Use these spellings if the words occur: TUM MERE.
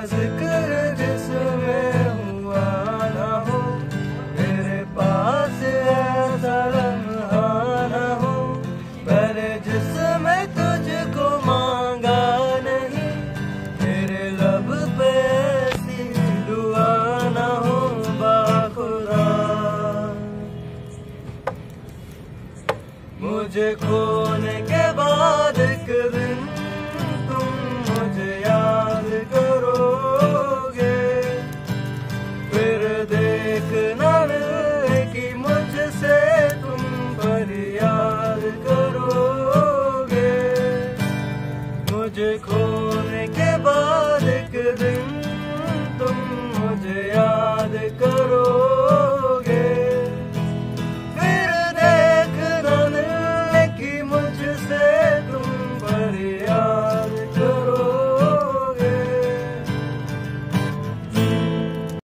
जिक्र जिसमें हुआ ना हो, मेरे पास ऐसा लम्हा ना हो। मैंने जिसमें तुझको मांगा नहीं, मेरे लब पे ऐसी दुआ ना हो बाखुदा। मुझे खोने के बाद एक दिन तुम मुझे याद करोगे, फिर देखना कि मुझसे तुम फरियाद करोगे। मुझे खो